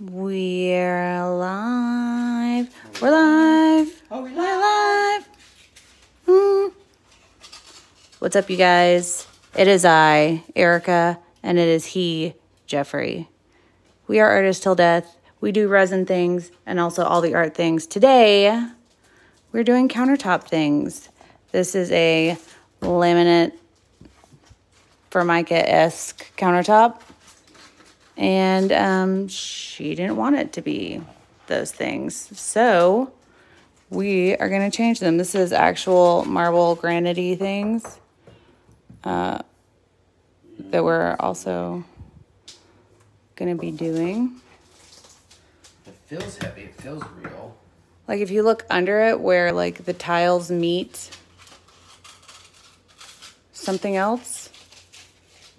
We're alive. We're alive. Oh, we're alive. Mm. What's up, you guys? It is I, Erica, and it is he, Jeffrey. We are artists till death. We do resin things and also all the art things. Today, we're doing countertop things. This is a laminate Formica-esque countertop. And she didn't want it to be those things. So we are going to change them. This is actual marble granite-y things that we're also going to be doing. It feels heavy. It feels real. Like if you look under it where like the tiles meet something else,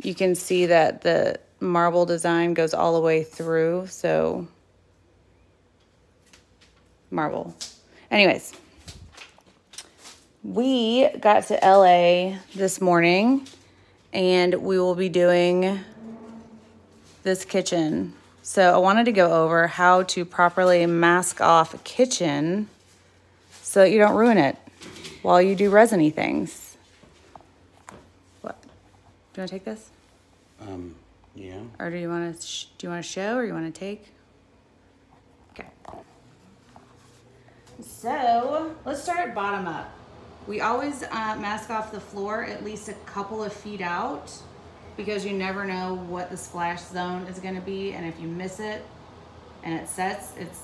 you can see that the marble design goes all the way through, so marble. Anyways, we got to LA this morning and we will be doing this kitchen. So I wanted to go over how to properly mask off a kitchen so that you don't ruin it while you do resiny things. What? Do you want to take this? Yeah. Or do you want to show or you want to take? Okay. So let's start at bottom up. We always mask off the floor at least a couple of feet out because you never know what the splash zone is going to be, and if you miss it and it sets, it's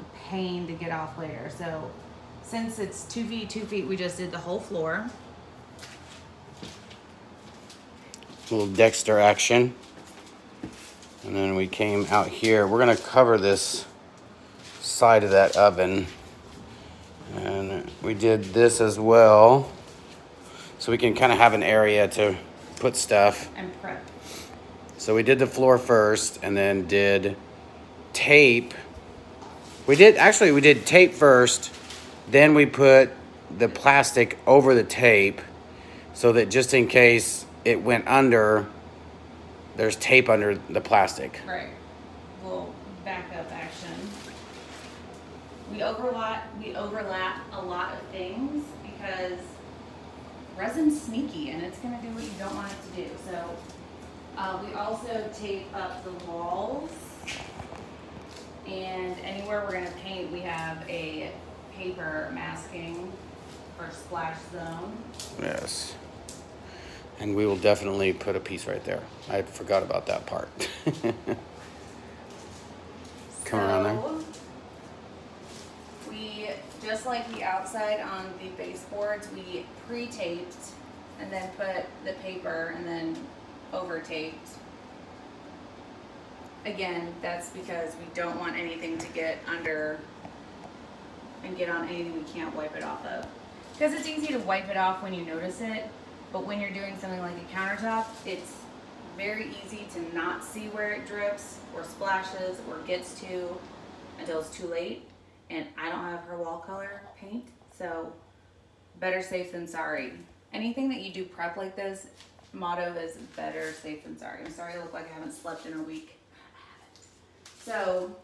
a pain to get off later. So since it's 2 feet, 2 feet, we just did the whole floor. A little Dexter action. And then we came out here. We're going to cover this side of that oven. And we did this as well. So we can kind of have an area to put stuff. And prep. So we did the floor first and then did tape. We did tape first. Then we put the plastic over the tape so that just in case it went under, there's tape under the plastic. Right. Little backup action. We overlap a lot of things because resin's sneaky and it's gonna do what you don't want it to do. So we also tape up the walls, and anywhere we're gonna paint, we have a paper masking or splash zone. Yes. And we will definitely put a piece right there. I forgot about that part. Come around there. We, just like the outside on the baseboards, we pre-taped and then put the paper and then over-taped. Again, that's because we don't want anything to get under and get on anything we can't wipe it off of. Because it's easy to wipe it off when you notice it. But when you're doing something like a countertop, it's very easy to not see where it drips or splashes or gets to until it's too late. And I don't have her wall color paint, so better safe than sorry. Anything that you do prep like this, motto is better safe than sorry. I'm sorry I look like I haven't slept in a week. I haven't. So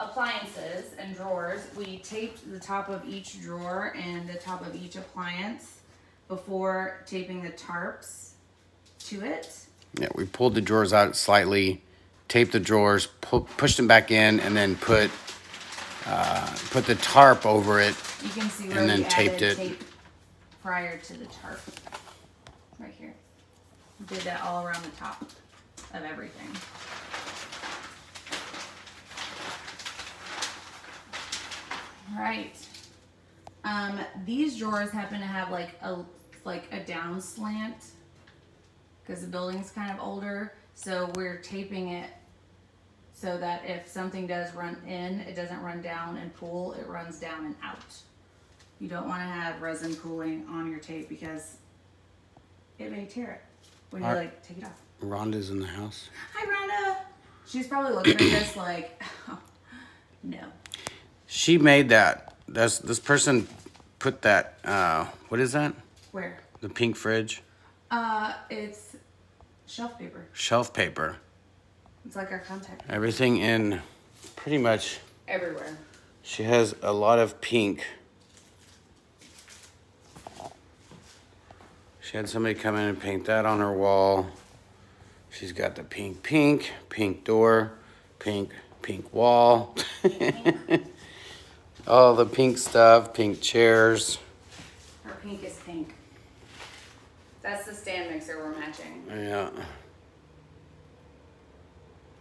appliances and drawers. We taped the top of each drawer and the top of each appliance before taping the tarps to it. Yeah, we pulled the drawers out slightly, taped the drawers, pushed them back in, and then put the tarp over it. You can see where we taped it prior to the tarp, right here. We did that all around the top of everything. All right. These drawers happen to have like a down slant because the building's kind of older, so we're taping it so that if something does run in, it doesn't run down and pool, it runs down and out. You don't want to have resin pooling on your tape because it may tear it when you like take it off. Rhonda's in the house. Hi, Rhonda. She's probably looking at this like, oh, no. She made that. This person put that, what is that? Where? The pink fridge. It's shelf paper. Shelf paper. It's like our contact. Everything in pretty much everywhere. She has a lot of pink. She had somebody come in and paint that on her wall. She's got the pink door, pink wall. All the pink stuff, pink chairs. Her pink is pink. That's the stand mixer we're matching. Yeah.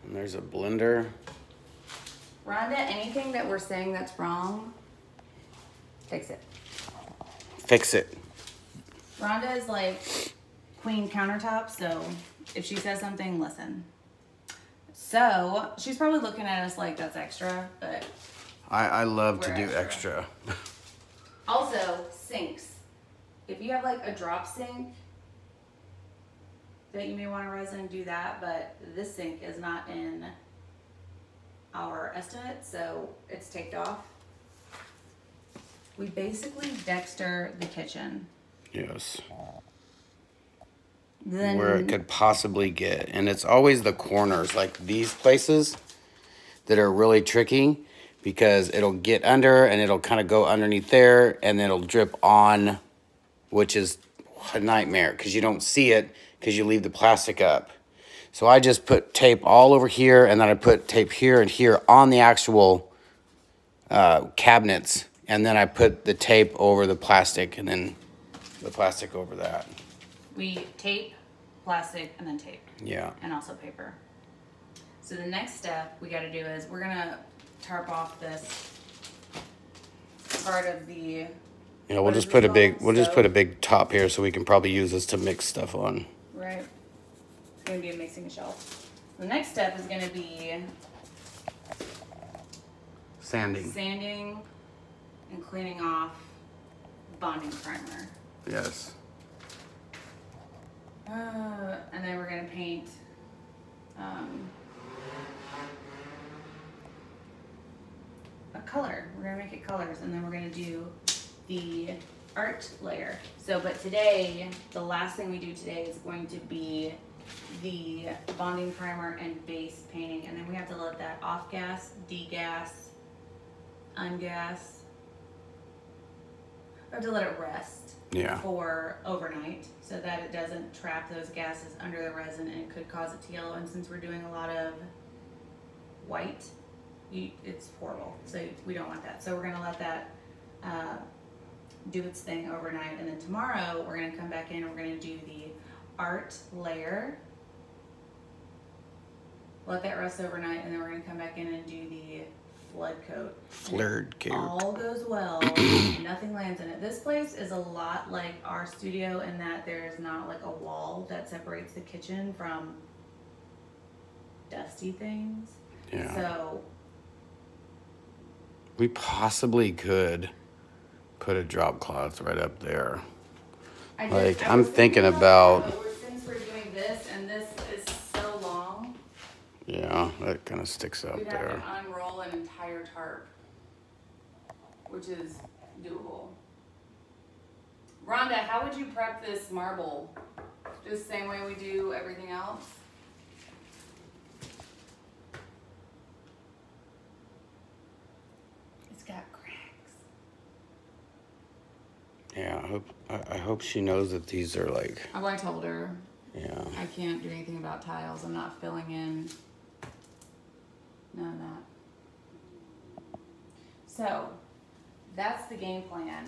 And there's a blender. Rhonda, anything that we're saying that's wrong, fix it. Fix it. Rhonda is like queen countertop, so if she says something, listen. So she's probably looking at us like that's extra, but I love to do extra. Also, sinks. If you have like a drop sink that you may want to resin, do that, but this sink is not in our estimate, so it's taped off. We basically Dexter the kitchen. Yes. Then, where it could possibly get. And it's always the corners, like these places that are really tricky because it'll get under and it'll kind of go underneath there and it'll drip on, which is a nightmare because you don't see it because you leave the plastic up. So I just put tape all over here and then I put tape here and here on the actual cabinets. And then I put the tape over the plastic and then the plastic over that. We tape, plastic, and then tape. Yeah. And also paper. So the next step we got to do is we're going to tarp off this part of the... Yeah, we'll just put a big, we'll just put a big top here so we can probably use this to mix stuff on. Right. It's going to be a mixing shelf. The next step is going to be... sanding. Sanding and cleaning off bonding primer. Yes. And then we're going to paint a color. We're going to make it colors, and then we're going to do the art layer. So, but today, the last thing we do today is going to be the bonding primer and base painting, and then we have to let that off gas, degas, ungas. Or to let it rest for overnight so that it doesn't trap those gases under the resin and it could cause it to yellow. And since we're doing a lot of white, it's horrible. So we don't want that. So we're going to let that do its thing overnight. And then tomorrow we're going to come back in and we're going to do the art layer. Let that rest overnight. And then we're going to come back in and do the flood coat. Flared coat. All goes well. Nothing lands in it. This place is a lot like our studio in that there's not like a wall that separates the kitchen from dusty things. Yeah. So we possibly could put a drop cloth right up there. I'm thinking about. Since we're doing this and this is so long. Yeah, that kind of sticks out there. An entire tarp, which is doable. Rhonda, how would you prep this marble? Just the same way we do everything else? It's got cracks. Yeah, I hope she knows that these are like... Oh, I told her. Yeah. I can't do anything about tiles. I'm not filling in none of that. So, that's the game plan.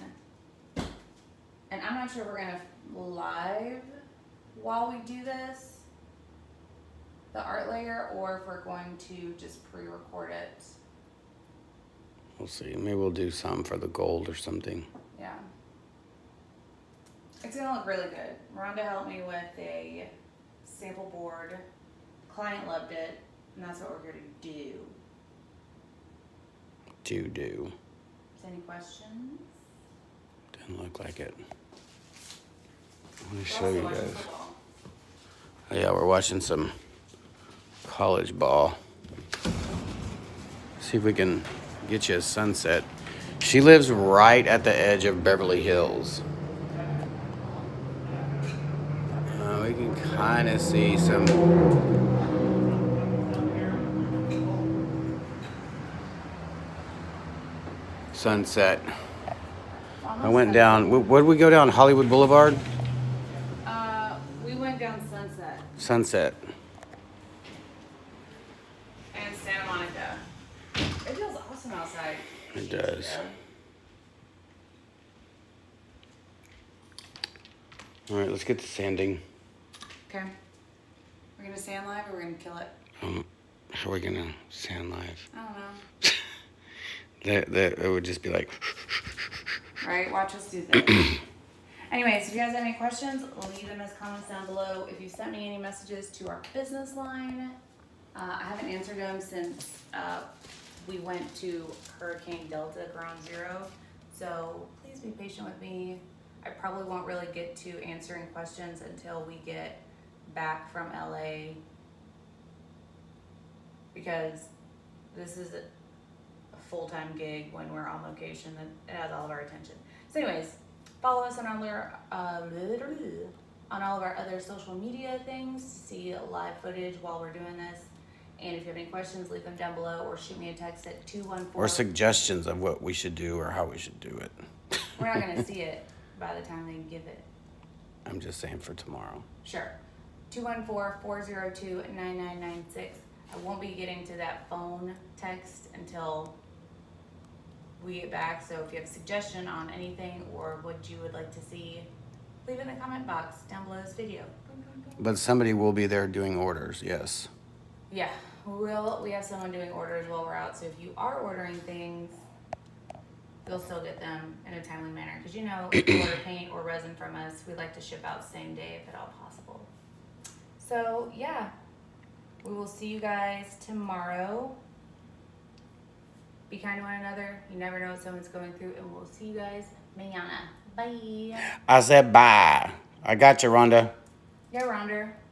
And I'm not sure if we're going to live while we do this, the art layer, or if we're going to just pre-record it. We'll see. Maybe we'll do some for the gold or something. Yeah. It's going to look really good. Rhonda helped me with a sample board. The client loved it, and that's what we're going to do. Any questions? Doesn't look like it. I want to show you guys. Oh, yeah, we're watching some college ball. See if we can get you a Sunset. She lives right at the edge of Beverly Hills. We can kind of see some Sunset. I went down, what did we go down, Hollywood Boulevard? We went down Sunset. Sunset. And Santa Monica. It feels awesome outside. It does. Yeah. All right, let's get to sanding. Okay. We're going to sand live or we're going to kill it? How are we going to sand live? I don't know. It would just be like... Right, watch us do this. Anyways, if you guys have any questions, leave them as comments down below. If you sent me any messages to our business line, I haven't answered them since we went to Hurricane Delta Ground Zero. So please be patient with me. I probably won't really get to answering questions until we get back from LA, because this is a full-time gig when we're on location and it has all of our attention. So anyways, follow us on all of our other social media things to see live footage while we're doing this. And if you have any questions, leave them down below or shoot me a text at 214. Or suggestions of what we should do or how we should do it. We're not going to see it by the time they give it. I'm just saying for tomorrow. Sure. 214-402-9996. I won't be getting to that phone text until we get back. So if you have a suggestion on anything or what you would like to see, leave it in the comment box down below this video. But somebody will be there doing orders, yes. Yeah, we have someone doing orders while we're out. So if you are ordering things, you'll still get them in a timely manner. Because you know, if you order paint or resin from us, we like to ship out same day if at all possible. So yeah. We will see you guys tomorrow. Be kind to one another. You never know what someone's going through. And we'll see you guys mañana. Bye. I said bye. I got you, Rhonda. Yeah, Rhonda.